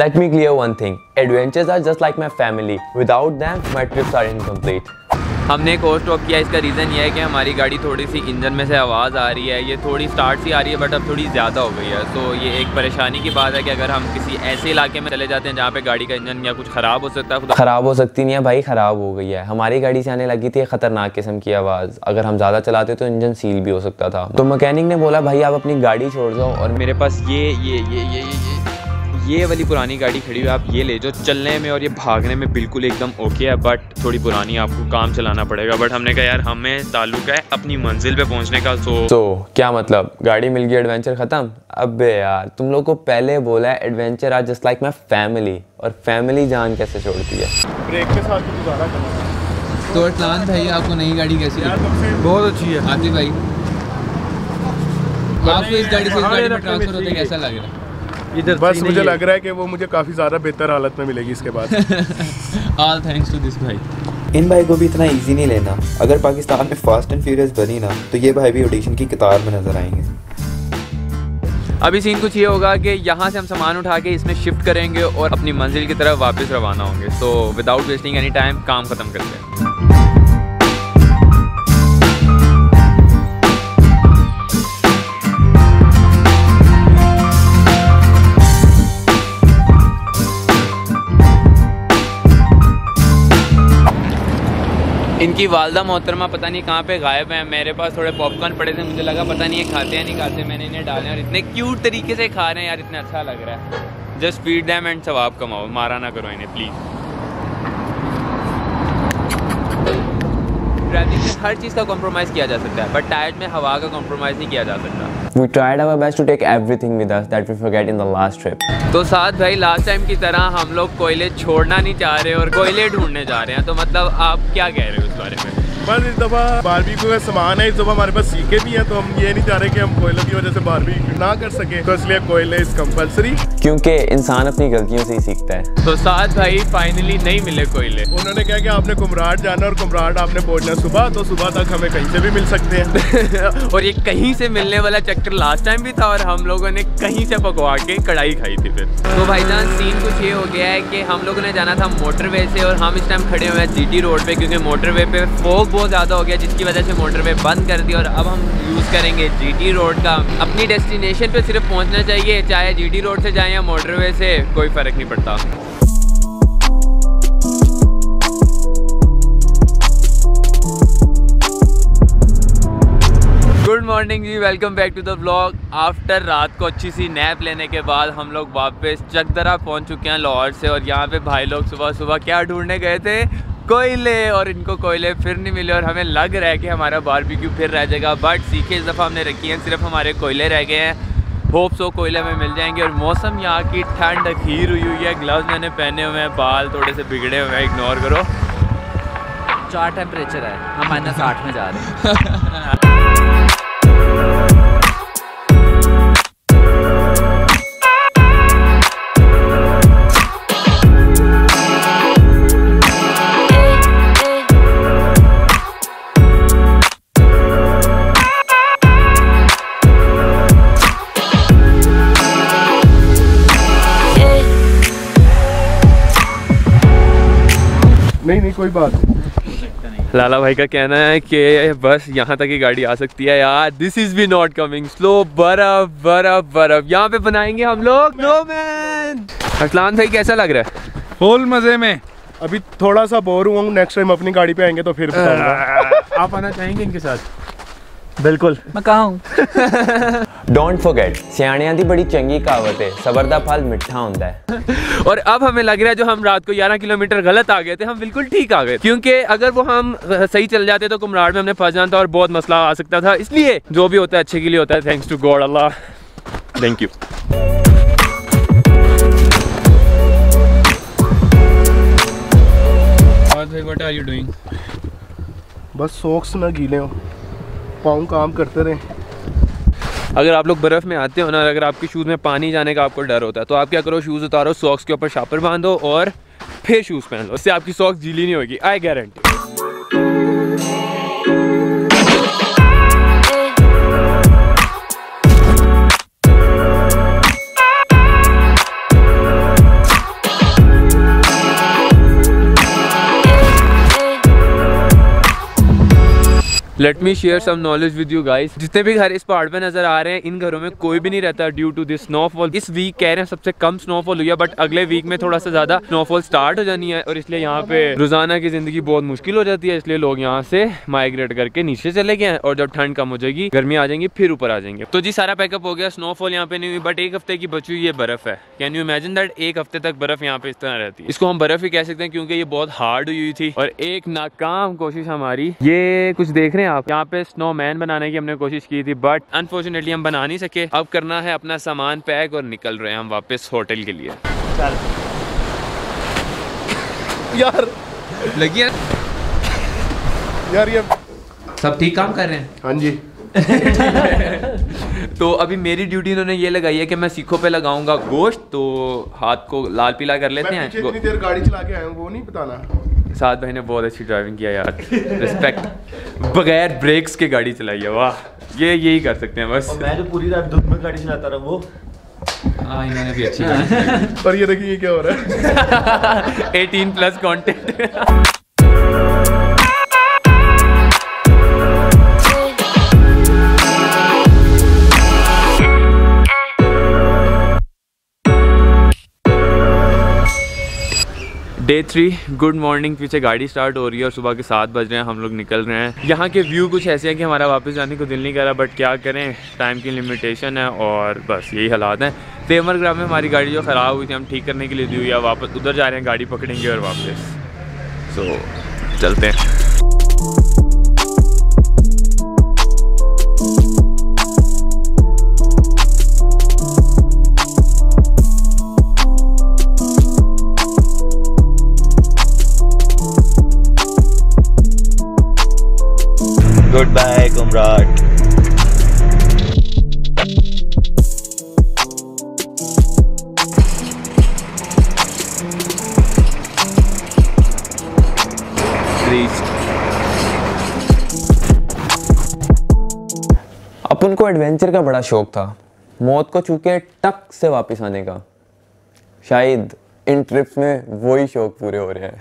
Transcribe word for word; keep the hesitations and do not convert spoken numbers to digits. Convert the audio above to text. Let me clear one thing. Adventures are just like my family. Without them, my trips are incomplete. हमने एक और stop किया, इसका reason ये है कि हमारी गाड़ी थोड़ी सी इंजन में से आवाज़ आ रही है, ये थोड़ी स्टार्ट सी आ रही है बट अब थोड़ी ज़्यादा हो गई है। तो ये एक परेशानी की बात है कि अगर हम किसी ऐसे इलाके में चले जाते हैं जहाँ पे गाड़ी का इंजन या कुछ ख़राब हो सकता है। ख़राब हो सकती नहीं है भाई, ख़राब हो गई है। हमारी गाड़ी से आने लगी थी ख़तरनाक किस्म की आवाज़, अगर हम ज़्यादा चलाते तो इंजन सील भी हो सकता था। तो मैकेनिक ने बोला भाई आप अपनी गाड़ी छोड़ जाओ, और मेरे पास ये ये ये ये ये वाली पुरानी गाड़ी खड़ी हुई है, आप ये ले जाओ। चलने में और ये भागने में बिल्कुल एकदम ओके है बट थोड़ी पुरानी, आपको काम चलाना पड़ेगा। बट हमने कहा यार हमें ताल्लुक है अपनी मंजिल पे पहुंचने का। सो तो क्या मतलब, गाड़ी मिल गई, एडवेंचर ख़त्म? अबे यार तुम लोग को पहले बोला है adventure are just like my family, और फैमिली जान कैसे छोड़ती है। ब्रेक के साथ भी गुजारा करना। तो प्लान था ये, आपको नई गाड़ी कैसी लगी? बहुत अच्छी है आदिल भाई। आपको इस गाड़ी से इस गाड़ी में ट्रांसफर होते कैसा लग रहा है? बस मुझे लग रहा है कि वो मुझे काफ़ी ज़्यादा बेहतर हालत में मिलेगी इसके बाद। ऑल थैंक्स टू दिस भाई। इन भाई को भी इतना इजी नहीं लेना। अगर पाकिस्तान में फास्ट एंड फ्यूरियस बनी ना तो ये भाई भी ऑडिशन की कतार में नजर आएंगे। अभी सीन कुछ ये होगा कि यहाँ से हम सामान उठा के इसमें शिफ्ट करेंगे और अपनी मंजिल की तरफ वापस रवाना होंगे। तो विदाउट वेस्टिंग एनी टाइम काम ख़त्म करते हैं। इनकी वालदा मोहतरमा पता नहीं कहाँ पे गायब है। मेरे पास थोड़े पॉपकॉर्न पड़े थे, मुझे लगा पता नहीं है खाते हैं नहीं खाते, मैंने इन्हें डाले और इतने क्यूट तरीके से खा रहे हैं यार, इतना अच्छा लग रहा है। जस्ट फीड देम एंड सवाब कमाओ, मारा ना करो इन्हें प्लीज। ट्रैवलिंग में हर चीज़ का कॉम्प्रोमाइज़ किया जा सकता है बट टायर में हवा का कॉम्प्रोमाइज़ नहीं किया जा सकता। We tried our best to take everything with us that we forget in the last trip. तो साथ भाई लास्ट टाइम की तरह हम लोग कोयले छोड़ना नहीं चाह रहे और कोयले ढूंढने जा रहे हैं। तो मतलब आप क्या कह रहे हो उस बारे में? बस इस दफ़ा बारबेक्यू का सामान है, इस दफ़ा हमारे पास सीखे भी हैं तो हम ये नहीं चाह रहे कि हम कोयलों की वजह से बारबेक्यू ना कर सके, तो इसलिए कोयले इज कंपलसरी, क्योंकि इंसान अपनी गलतियों से ही सीखता है। तो साथ भाई फाइनली नहीं मिले कोयले। उन्होंने कहा कि आपने कुमराट जाना और कुमराट आपने पहुंचना सुबह, तो सुबह तक हमें कहीं से भी मिल सकते हैं। और ये कहीं से मिलने वाला चक्कर लास्ट टाइम भी था और हम लोगों ने कहीं से पकवा के कढ़ाई खाई थी फिर। तो भाईजान सीन कुछ ये हो गया है कि हम लोगों ने जाना था मोटरवे से और हम इस टाइम खड़े हुए हैं जीटी रोड पे, क्योंकि मोटरवे पे फोग बहुत ज़्यादा हो गया जिसकी वजह से मोटरवे बंद कर दी और अब हम यूज़ करेंगे जीटी रोड का। अपनी डेस्टिनेशन पे सिर्फ पहुंचना चाहिए, चाहे जीटी रोड से जाएं या मोटरवे से, कोई फ़र्क नहीं पड़ता। Good morning ji, welcome back to the vlog. After रात को अच्छी सी नैप लेने के बाद हम लोग वापस चकदरा पहुंच चुके हैं लाहौर से, और यहाँ पे भाई लोग सुबह सुबह क्या ढूंढने गए थे? कोयले। और इनको कोयले फिर नहीं मिले और हमें लग रहा है कि हमारा बारबेक्यू फिर रह जाएगा बट सीखे इस दफ़ा हमने रखी है, सिर्फ हमारे कोयले रह गए हैं। होप सो कोयले में मिल जाएंगे। और मौसम यहाँ की ठंड अखीर हुई हुई है, ग्लव्स मैंने पहने हुए हैं, बाल थोड़े से बिगड़े हुए हैं, इग्नोर करो। चार टेम्परेचर है, हम माइनस आठ में जा रहे हैं। नहीं नहीं कोई बात नहीं। लाला भाई का कहना है कि बस यहाँ तक ही गाड़ी आ सकती है यार, this is be not coming slow. बर्फ बर्फ बर्फ यहाँ पे बनाएंगे हम लोग। नो मैन असलान भाई कैसा लग रहा है? फुल मजे में। अभी थोड़ा सा बोर हुआ हूँ, नेक्स्ट टाइम अपनी गाड़ी पे आएंगे तो फिर बताऊंगा। आप आना चाहेंगे इनके साथ? बिल्कुल, मैं कहाँ हूँ। डोंट फॉरगेट, सियाणियाँ दी बड़ी चंगी कहावत है, सबर दा फल मिठा होंदा है। और अब हमें लग रहा है जो हम रात को ग्यारह किलोमीटर गलत आ गए थे, हम बिल्कुल ठीक आ गए, क्योंकि अगर वो हम सही चल जाते तो कुमराड़ में हमने फंस जाना था और बहुत मसला आ सकता था। इसलिए जो भी होता है अच्छे के लिए होता है। Thanks to God, Allah thank you. What are you doing? बस सॉक्स ना गीले हो, पाँव काम करते रहे। अगर आप लोग बर्फ़ में आते हो ना, अगर आपके शूज़ में पानी जाने का आपको डर होता है तो आप क्या करो, शूज़ उतारो, सॉक्स के ऊपर शापर बांधो और फिर शूज़ पहन लो, इससे आपकी सॉक्स गीली नहीं होगी, I guarantee. Let me share some knowledge with you guys. जितने भी घर इस पहाड़ पे नजर आ रहे हैं, इन घरों में कोई भी नहीं रहता ड्यू टू दिस स्नोफॉल। इस वीक कह रहे हैं सबसे कम स्नोफॉल हुई है, बट अगले वीक में थोड़ा सा ज्यादा स्नोफॉल स्टार्ट हो जानी है और इसलिए यहाँ पे रोजाना की जिंदगी बहुत मुश्किल हो जाती है। इसलिए लोग यहाँ से माइग्रेट करके नीचे चले गए हैं और जब ठंड कम हो जाएगी, गर्मी आ जाएंगी, फिर ऊपर आ जाएंगे। तो जी सारा पैकअप हो गया, स्नोफॉल यहाँ पे नहीं हुई, बट एक हफ्ते की बची हुई ये बर्फ है। कैन यू इमेजिन दैट, एक हफ्ते तक बर्फ यहाँ पे इस तरह रहती है। इसको हम बर्फ ही कह सकते हैं क्योंकि ये बहुत हार्ड हुई थी और एक नाकाम कोशिश हमारी। ये कुछ देख रहे हैं आप, यहाँ पे स्नोमैन बनाने की हमने कोशिश की थी बट अनफॉर्चुनेटली हम बना नहीं सके। अब करना है अपना सामान पैक और निकल रहे हैं हम वापस होटल के लिए। चल यार लगी है यार, ये सब ठीक काम कर रहे हैं? हाँ जी तो अभी मेरी ड्यूटी इन्होंने ये लगाई है कि मैं सीखों पे लगाऊंगा गोश्त, तो हाथ को लाल पीला कर लेते हैं। कितनी देर गाड़ी चला के आया हूं वो नहीं बताना। साथ भाई ने बहुत अच्छी ड्राइविंग किया यार, रिस्पेक्ट। बगैर ब्रेक्स के गाड़ी चलाई है, वाह। ये यही कर सकते हैं बस। मैं तो पूरी रात धूप में गाड़ी चलाता रहा वो। हाँ इन्होंने भी अच्छी गाड़ी। और ये देखिए क्या हो रहा है अठारह plus content. Day three, good morning. पीछे गाड़ी स्टार्ट हो रही है और सुबह के सात बज रहे हैं, हम लोग निकल रहे हैं। यहाँ के व्यू कुछ ऐसे हैं कि हमारा वापस जाने को दिल नहीं कर रहा, बट क्या करें, टाइम की लिमिटेशन है और बस यही हालात हैं। तेमर ग्राम में हमारी गाड़ी जो ख़राब हुई थी, हम ठीक करने के लिए दी हुई है, वापस उधर जा रहे हैं, गाड़ी पकड़ेंगे और वापस। सो so, चलते हैं। Good bye Kumrat. अपन को एडवेंचर का बड़ा शौक था, मौत को चूके टक से वापस आने का। शायद इन ट्रिप्स में वही शौक पूरे हो रहे हैं।